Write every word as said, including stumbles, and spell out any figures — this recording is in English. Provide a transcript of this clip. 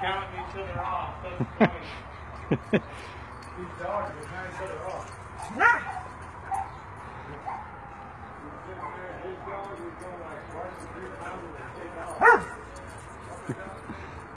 counting each other off. These dogs are counting each other off.